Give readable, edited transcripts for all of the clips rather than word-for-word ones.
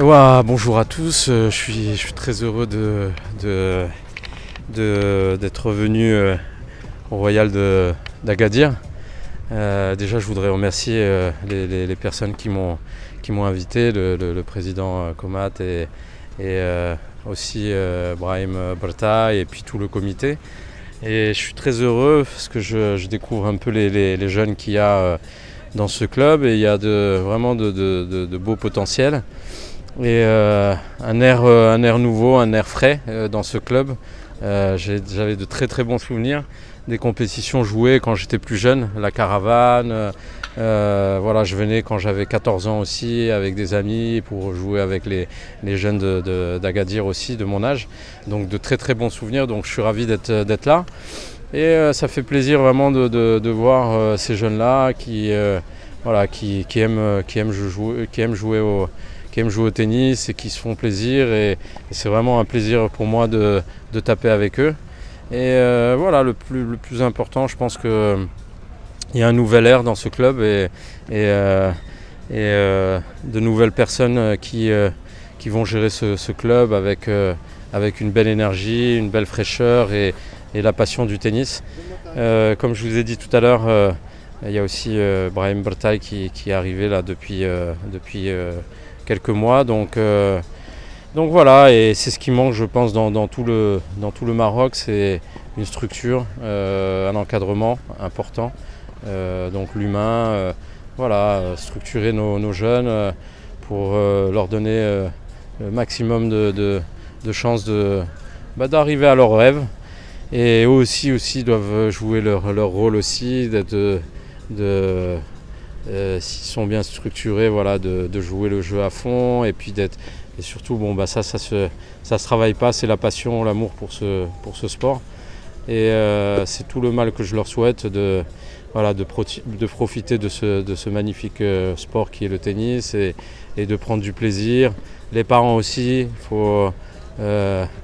Wow, bonjour à tous, je suis très heureux d'être revenu au Royal d'Agadir. Déjà je voudrais remercier les personnes qui m'ont invité, le président Komat et aussi Brahim Berthet et puis tout le comité. Et je suis très heureux parce que je découvre un peu les jeunes qu'il y a dans ce club, et il y a vraiment de beaux potentiels. Et un air nouveau, un air frais dans ce club. J'avais de très bons souvenirs des compétitions jouées quand j'étais plus jeune, la caravane. Voilà, je venais quand j'avais 14 ans aussi avec des amis pour jouer avec les jeunes d'Agadir aussi, de mon âge. Donc de très bons souvenirs, donc je suis ravi d'être là. Et ça fait plaisir vraiment de voir ces jeunes-là qui aiment jouer au tennis et qui se font plaisir, et c'est vraiment un plaisir pour moi de taper avec eux. Et voilà, le plus important, je pense que il y a un nouvel air dans ce club, et de nouvelles personnes qui vont gérer ce club avec une belle énergie, une belle fraîcheur et la passion du tennis. Comme je vous ai dit tout à l'heure, il y a aussi Brahim Berthet qui est arrivé là depuis quelques mois, donc voilà, et c'est ce qui manque, je pense, dans tout le Maroc, c'est une structure, un encadrement important, donc l'humain, voilà, structurer nos jeunes pour leur donner le maximum de chances d'arriver à leurs rêves, et eux aussi doivent jouer leur rôle aussi, s'ils sont bien structurés, voilà, de jouer le jeu à fond, et puis surtout, bon, bah, ça se travaille pas, c'est la passion, l'amour pour ce sport, et c'est tout le mal que je leur souhaite de profiter de ce magnifique sport qui est le tennis, et de prendre du plaisir. Les parents aussi, il faut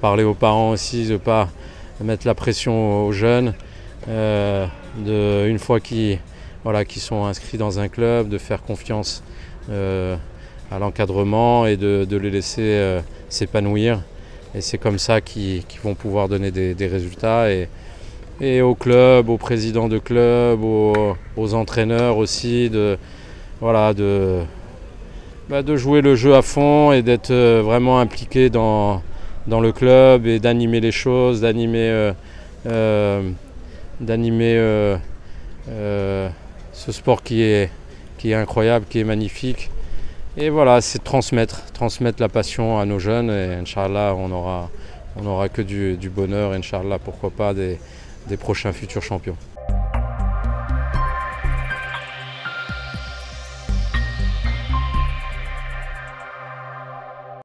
parler aux parents aussi, de pas mettre la pression aux jeunes, une fois qui sont inscrits dans un club, de faire confiance à l'encadrement, et de les laisser s'épanouir. Et c'est comme ça qu'ils vont pouvoir donner des résultats. Et au club, aux présidents de club, aux entraîneurs aussi, de jouer le jeu à fond et d'être vraiment impliqué dans le club, et d'animer les choses, d'animer ce sport qui est incroyable, qui est magnifique. Et voilà, c'est transmettre la passion à nos jeunes, et Inch'Allah, on aura que du bonheur, et Inch'Allah, pourquoi pas, des prochains futurs champions.